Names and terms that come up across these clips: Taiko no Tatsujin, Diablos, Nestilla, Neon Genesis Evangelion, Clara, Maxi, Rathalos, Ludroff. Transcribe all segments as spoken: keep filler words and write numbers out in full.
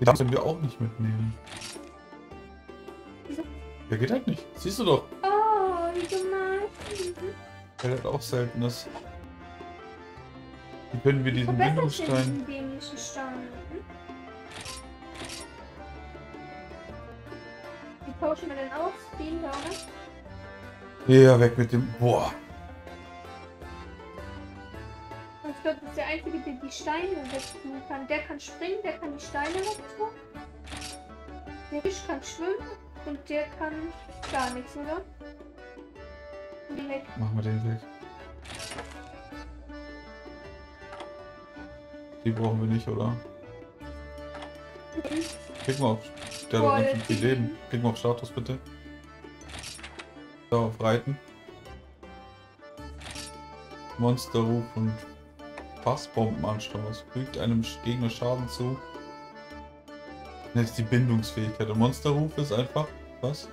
Den müssen wir auch nicht mitnehmen. Der geht halt nicht. Siehst du doch. Oh, wie gemein. Der hat auch Seltenes. Wie können wir diesen Bindungsstein... Wie tauschen wir denn aus? Den da, ne? Ja, weg mit dem... Boah. Sonst wird es der Einzige, der die Steine wegtun kann. Der kann springen, der kann die Steine wegtun. Der Fisch kann schwimmen. Und der kann gar nichts, oder? Den weg. Machen wir den weg. Die brauchen wir nicht, oder? Klick mal auf. Der hat ganz schön viel Leben. Klick mal auf Status, bitte. Da auf Reiten. Monsterruf und Fassbombenanstoß. Fügt einem Gegner Schaden zu. Jetzt die Bindungsfähigkeit. Der Monsterruf ist einfach, was?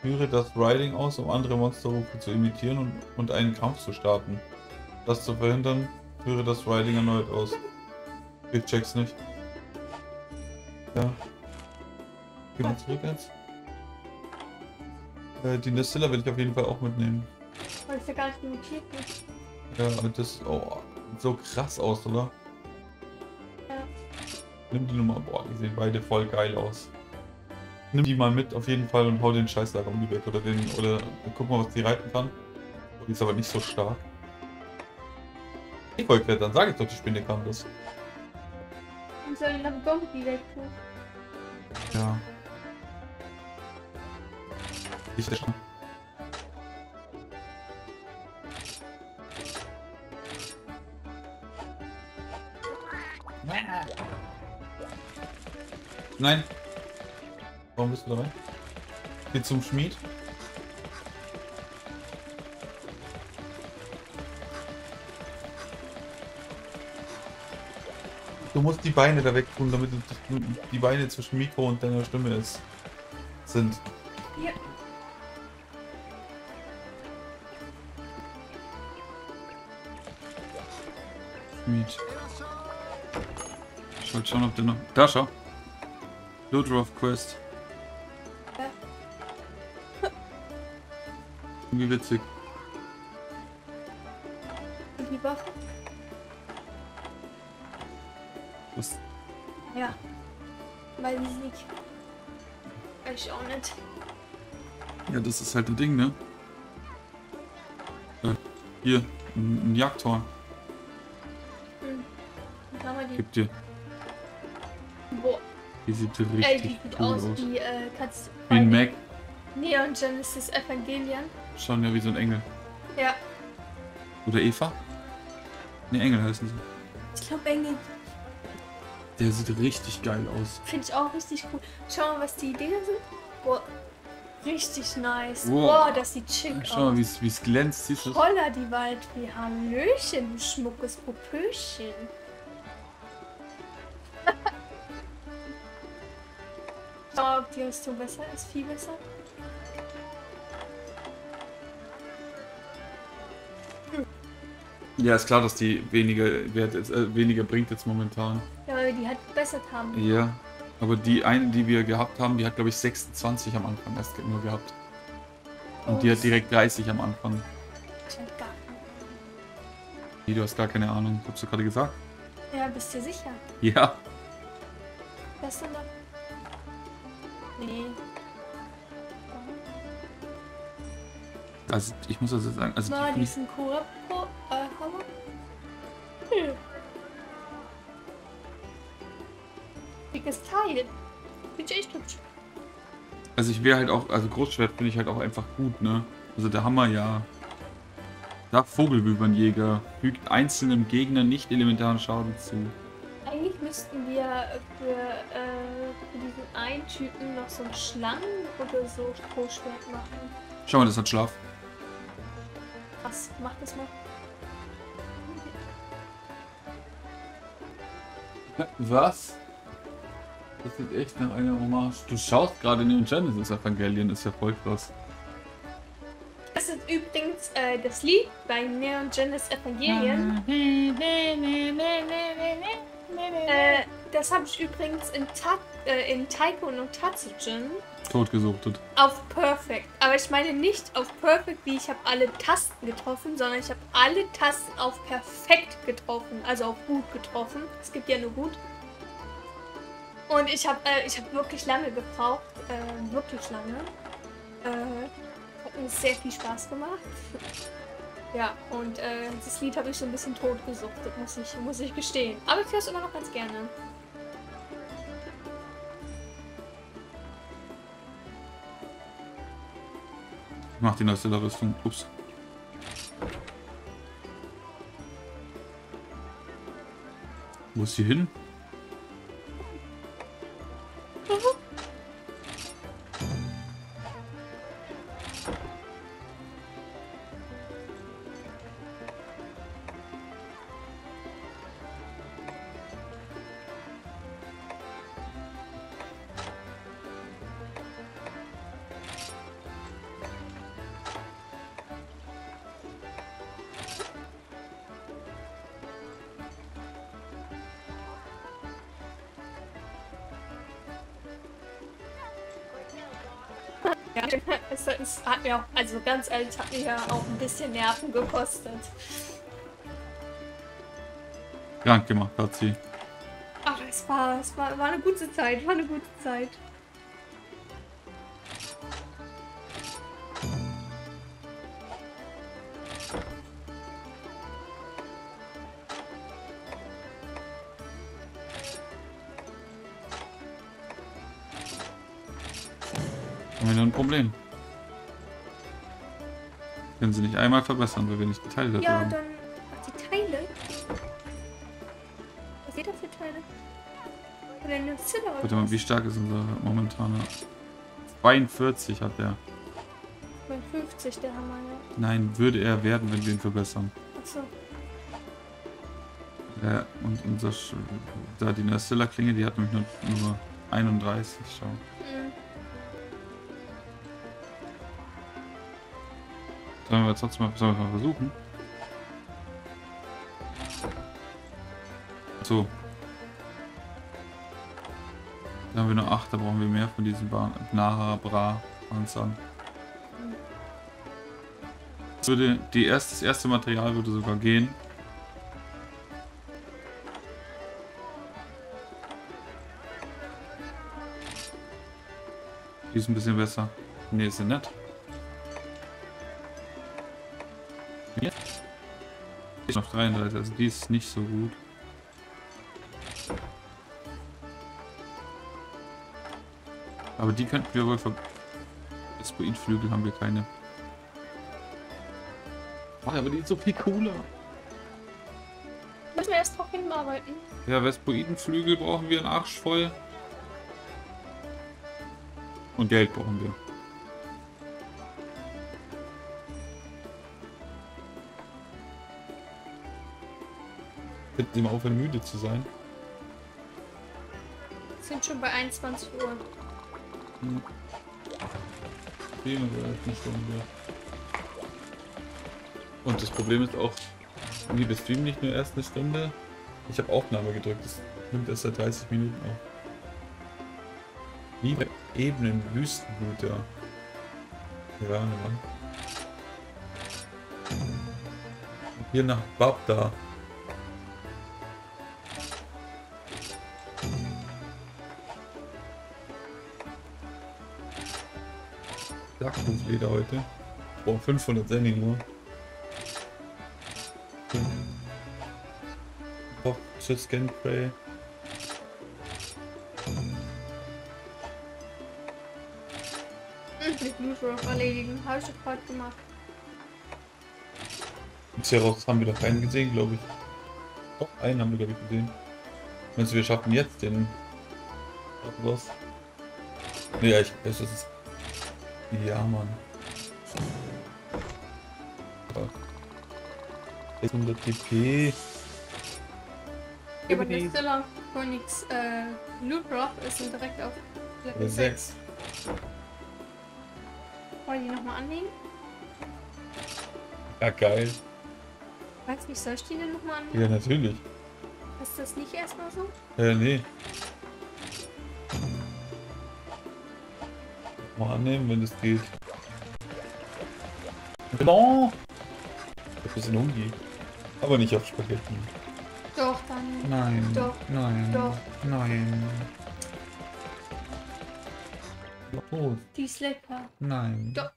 Führe das Riding aus, um andere Monsterrufe zu imitieren und, und einen Kampf zu starten. Das zu verhindern, führe das Riding erneut aus. Ich check's nicht. Ja. Gehen wir zurück jetzt. Äh, die Nestilla will ich auf jeden Fall auch mitnehmen. Weil es ja gar nicht limitiert ist. Ja, aber das oh, sieht so krass aus, oder? Nimm die Nummer, boah, die sehen beide voll geil aus. Nimm die mal mit auf jeden Fall und hau den Scheißlager um die weg oder den, oder guck mal, was die reiten kann. Die ist aber nicht so stark. Ich wollte klettern, sag ich doch, die Spinne kann das. Und soll dann doch die weg tun. Ja. Ich sehe schon. Nein! Warum bist du dabei? Geh zum Schmied. Du musst die Beine da weg tun, damit die Beine zwischen Mikro und deiner Stimme ist, sind. Ja. Schmied. Ich wollte schauen, ob der noch... Da, schau! Ludroff Quest. Ja. Irgendwie witzig. Und die Waffe? Was? Ja. Weiß ich nicht. Ich auch nicht. Ja, das ist halt ein Ding, ne? Äh, hier, ein, ein Jagdhorn. Hm. Dann haben wir die. Gib dir. Boah. Die sieht richtig Ey, die sieht cool aus, aus wie, äh, Katze. Wie ein Mac. Neon Genesis Evangelion. Schauen ja wie so ein Engel. Ja. Oder Eva? Ne, Engel heißen sie. Ich glaube Engel. Der sieht richtig geil aus. Finde ich auch richtig cool. Schau mal, was die Dinger sind. Boah. Richtig nice. Boah, wow, das sieht schick aus. Schau mal, wie es glänzt. Siehst du? Holla die Wald, wie Hallöchen, du schmuckes Popöchen. Ob die Rüstung besser ist, viel besser. Hm. Ja, ist klar, dass die weniger wert ist, äh, weniger bringt jetzt momentan. Ja, weil wir die halt verbessert haben. Ja, aber die eine, die wir gehabt haben, die hat glaube ich sechsundzwanzig am Anfang erst nur gehabt. Und oh, die hat direkt dreißig am Anfang. Ich hab gar keine. Nee, du hast gar keine Ahnung, hast du gerade gesagt? Ja, bist du sicher? Ja. Was ist denn da? Nee. Also ich muss das jetzt sagen. Also Na, die ist ein Korb. Hm. Dickes Teil. Bin ich echt hübsch. Also ich wäre halt auch, also Großschwert bin ich halt auch einfach gut, ne? Also der Hammer ja. Da Vogelwübernjäger fügt einzelnen Gegner nicht elementaren Schaden zu. Eigentlich müssten wir für, äh, für diesen einen Typen noch so einen Schlangen oder so Großschwert machen. Schau mal, das hat Schlaf. Was? Mach das mal. Was? Das sieht echt nach einer Hommage. Du schaust gerade in den Genesis Evangelion, ist ja voll krass. Das ist übrigens äh, das Lied bei Neon Genesis Evangelion. Äh, Das habe ich übrigens in, Ta äh, in Taiko no Tatsujin totgesuchtet. Auf Perfect. Aber ich meine nicht auf Perfect, wie ich habe alle Tasten getroffen, sondern ich habe alle Tasten auf Perfekt getroffen. Also auf Gut getroffen. Es gibt ja nur Gut. Und ich habe äh, ich hab wirklich lange gebraucht. Äh, wirklich lange. Äh, hat mir sehr viel Spaß gemacht. Ja, und äh, das Lied habe ich so ein bisschen totgesuchtet, muss ich, muss ich gestehen. Aber ich höre es immer noch ganz gerne. Ich mach die Nase der Rüstung. Ups. Wo ist sie hin? Es hat mir auch, also ganz ehrlich, hat mir ja auch ein bisschen Nerven gekostet. Krank gemacht hat sie. Ach, es war, es war, war eine gute Zeit, war eine gute Zeit. Wieder ein Problem. Können sie nicht einmal verbessern, weil wir nicht die Teile dafür haben. Ja, dann... Ach, die Teile? Was geht da für Teile? Oder eine Ziller oder was? Warte mal, wie stark ist unser momentaner... zweiundvierzig hat er. fünfzig, der Hammer, ja. Nein, würde er werden, wenn wir ihn verbessern. Ach so. Ja, und unser... Sch da die Nestilla-Klinge, die hat nämlich nur, nur einunddreißig, schau. Mhm. Sollen wir jetzt trotzdem mal, sollen wir mal versuchen? So. Da haben wir nur acht, da brauchen wir mehr von diesen Nara-Bra-Anzahlen. Das würde die erst, das erste Material würde sogar gehen. Die ist ein bisschen besser. Ne, ist ja nett. Auf dreiunddreißig, also die ist nicht so gut. Aber die könnten wir wohl ver... Espoid-Flügel haben wir keine. Oh, aber die ist so viel cooler. Müssen wir erst drauf hinarbeiten. Ja, Vespoidenflügel brauchen wir einen Arsch voll. Und Geld brauchen wir. Bitte sie mal aufhören, müde zu sein. Wir sind schon bei einundzwanzig Uhr. Hm. Und das Problem ist auch, wir streamen nicht nur erst eine Stunde. Ich habe Aufnahme gedrückt, das nimmt erst seit dreißig Minuten auf. Liebe Ebenen, Wüstenblut, ja. Ja, Mann. Hier nach Babda. Leder heute. Boah, fünfhundert Sending nur. Boah, tschüss, Gameplay. Ich will Blutrock erledigen. Habe ich doch gerade gemacht. Xerox haben wir doch keinen gesehen, glaube ich. Doch, einen haben wir, glaube ich, gesehen. Meinst du, wir schaffen jetzt den... Rathalos? Ja, ich weiß, das ist... Ja, Mann. sechshundert T P. Aber der Stiller Phoenix äh, Loot-Rock ist direkt auf Level sechs. Wollen die nochmal anlegen? Ja, geil. Weiß nicht, soll ich die denn nochmal anlegen? Ja, natürlich. Ist das nicht erstmal so? Äh, nee. Mal annehmen, wenn es geht. Genau! Ich muss in Ungi. Aber nicht auf Spaghetti. Doch, dann. Nein. Doch. Nein. Doch. Nein. Oh. Die ist lecker. Nein. Doch.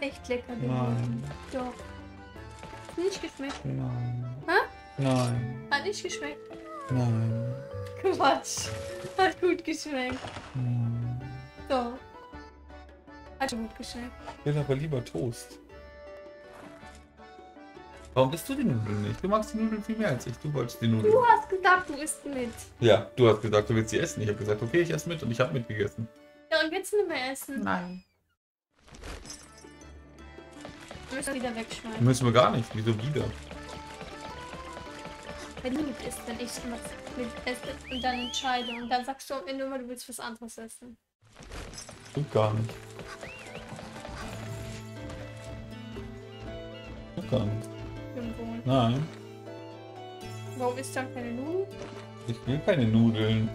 Echt lecker geworden. Doch. Nicht geschmeckt. Nein. Hä? Nein. Hat nicht geschmeckt. Nein. Quatsch. Hat gut geschmeckt. Nein. Doch. Hat gut geschmeckt. Ich will aber lieber Toast. Warum isst du die Nudeln nicht? Du magst die Nudeln viel mehr als ich. Du wolltest die Nudeln. Du hast gesagt, du isst mit. Ja, du hast gesagt, du willst sie essen. Ich habe gesagt, okay, ich esse mit und ich habe mitgegessen. Ja, und willst du nicht mehr essen? Nein. Müssen wir wieder wegschmeißen. Müssen wir gar nicht. Wieso wieder? Wenn du mit isst, dann ich mit esse und dann entscheide. Und dann sagst du am Ende immer, du willst was anderes essen. Tut gar nicht. Tut gar nicht. Nein. Warum isst du dann keine Nudeln? Ich will keine Nudeln.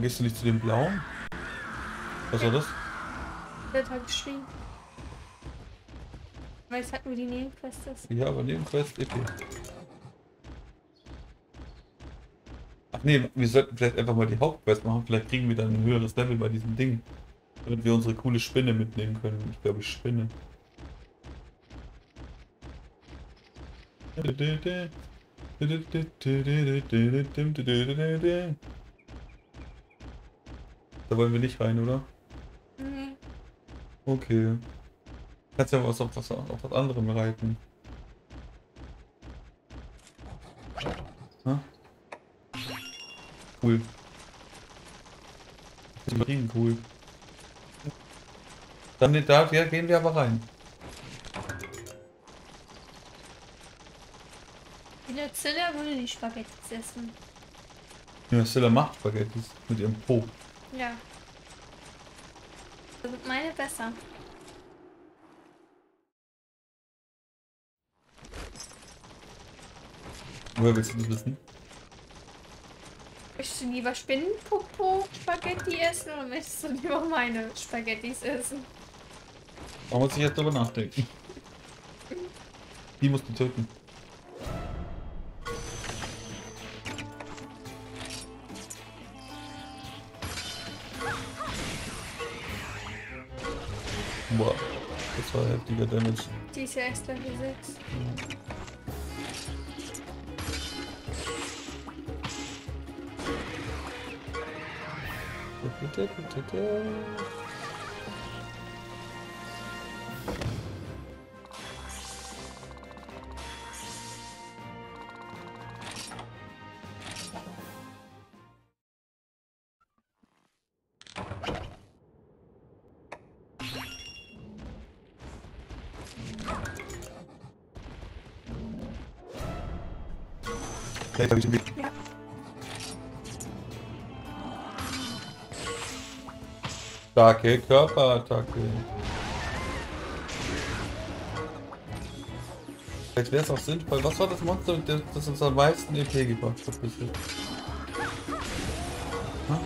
Gehst du nicht zu dem Blauen? Was war das? Der hat halt geschrien. Weil es hat nur die Nebenquest ist. Ja, aber Nebenquest E P. Ach nee, wir sollten vielleicht einfach mal die Hauptquest machen. Vielleicht kriegen wir dann ein höheres Level bei diesem Ding. Damit wir unsere coole Spinne mitnehmen können. Ich glaube, Spinne. Da wollen wir nicht rein, oder? Mhm. Okay. Kannst ja was auf was, auf was anderem reiten. Ha? Cool. Marien, cool. Dann da ja, gehen wir aber rein. Der Zilla würde die Spaghetti essen. Ja, Zilla macht Spaghetti mit ihrem Po. Ja. Das wird meine besser. Woher willst du das wissen? Möchtest du lieber Spinnenpopo-Spaghetti essen oder möchtest du lieber meine Spaghettis essen? Da muss ich jetzt darüber nachdenken. Die musst du töten. Boah, das war heftiger Damage. Die ist ja erst Level sechs. Vielleicht habe ich den Weg. Ja. Starke Körperattacke. Vielleicht wäre es auch sinnvoll. Was war das Monster, das uns am meisten E P gebracht hat? Hm? Ja.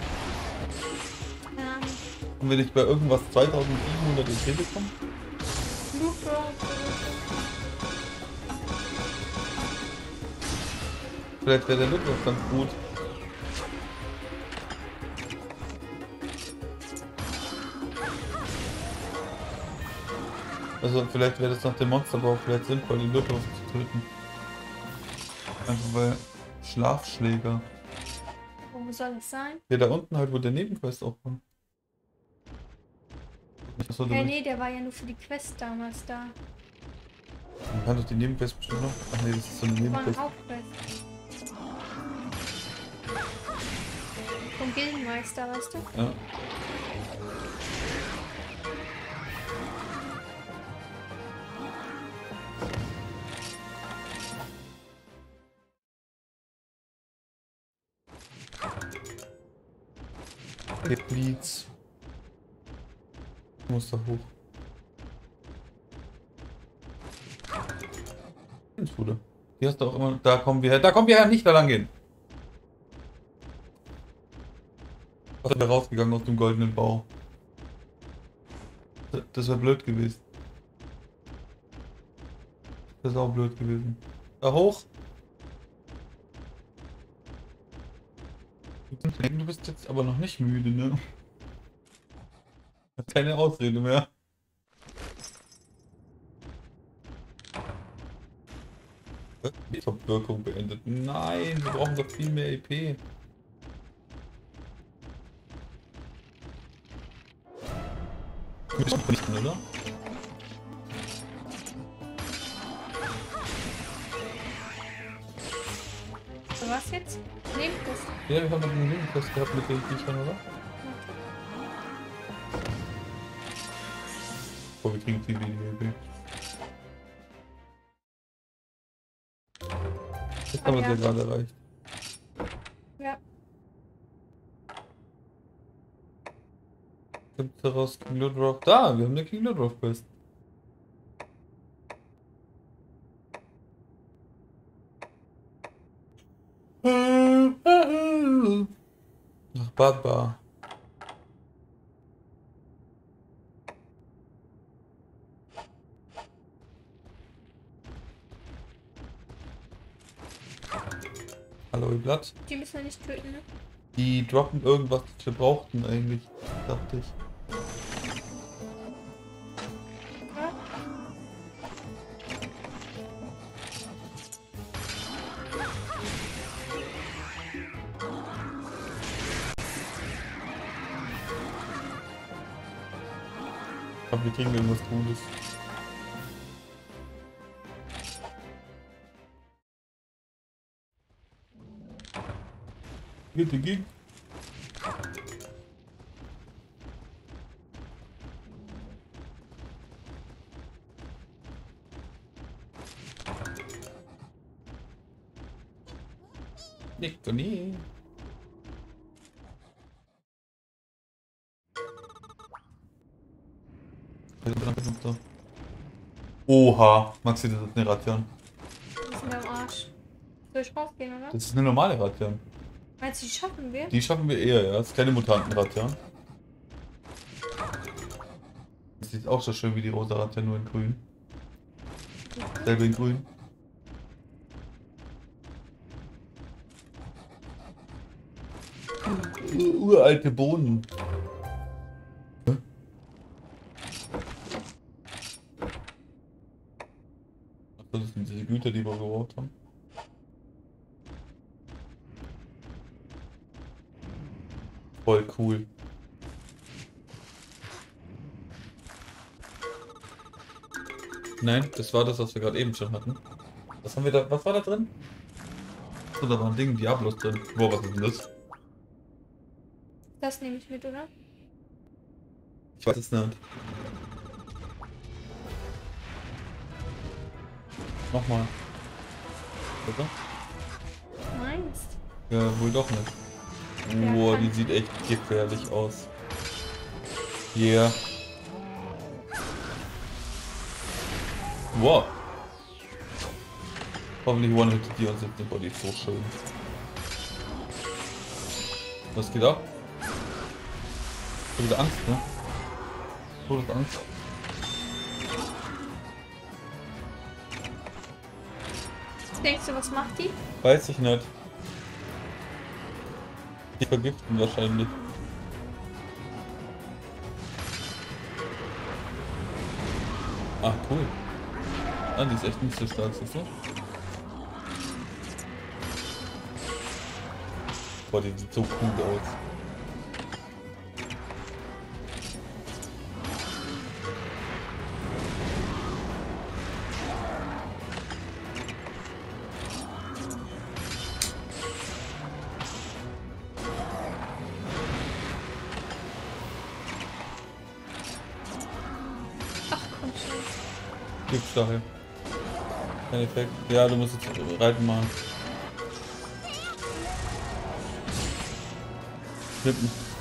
Haben wir nicht bei irgendwas zweitausendsiebenhundert E P bekommen? Super. Vielleicht wäre der Look auch ganz gut. Also vielleicht wäre das nach dem Monsterbau vielleicht sinnvoll, die Lüttow zu töten. Einfach weil Schlafschläger. Wo soll das sein? Ja, da unten halt, wo der Nebenquest auch war. Ja, nee, nicht. Der war ja nur für die Quest damals da. Man kann doch die Nebenquest bestimmt noch. Ach nee, das ist so eine Nebenquest. Vom Gildenmeister, weißt du? Ja. It bleeds. Ich muss da hoch. Ins Bude. Hier hast du auch immer. Da kommen wir her. Da kommen wir her, nicht da lang gehen. Was ist da rausgegangen aus dem goldenen Bau? Das wäre blöd gewesen. Das ist auch blöd gewesen. Da hoch. Du bist jetzt aber noch nicht müde, ne? Keine Ausrede mehr. Ich hab Wirkung beendet. Nein, wir brauchen doch viel mehr E P. Oder? So, was jetzt? Nebenquest? Ja, wir haben eine Nebenquest gehabt mit den Viechern, oder? Oh, wir kriegen viel weniger E P. Das haben wir ja gerade erreicht. Ja. Kommt daraus King Ludroff. Da, wir haben eine King Ludroff Quest. Ach, Baba. Blatt. Die müssen wir nicht töten, ne? Die droppen irgendwas, das wir brauchten eigentlich, dachte ich. Ja. Aber wir kriegen irgendwas Gutes. Bitte ging. Nicht so nie. Oha, Maxi, das ist eine Ration. Das ist am Arsch. Soll ich rausgehen, oder? Das ist eine normale Ration. Meinst du, die schaffen wir? Die schaffen wir eher, ja. Das ist keine Mutantenratte, ja. Das ist auch so schön wie die rosa Ratte, nur in grün. Selbe in grün. Uralte Bohnen. Das sind diese Güter, die wir gebaut haben. Voll cool. Nein, das war das, was wir gerade eben schon hatten. Was haben wir da? Was war da drin? So, da war ein Ding, Diablos drin. Boah, was ist denn das? Das nehme ich mit, oder? Ich weiß es nicht. Nochmal. Bitte? Meinst? Ja, wohl doch nicht. Wow, die sieht echt gefährlich aus. Yeah. Wow. Hoffentlich one hit die uns jetzt nicht. Boah, die ist so schön. Was geht ab? Ich hab wieder Angst, ne? Todesangst. Denkst du, was macht die? Weiß ich nicht. Die vergiften wahrscheinlich. Ach cool. Ah, die ist echt nicht so stark, ist das? Boah, die sieht so cool aus. Gipsstachel. Kein Effekt. Ja, du musst jetzt reiten machen. Flippen.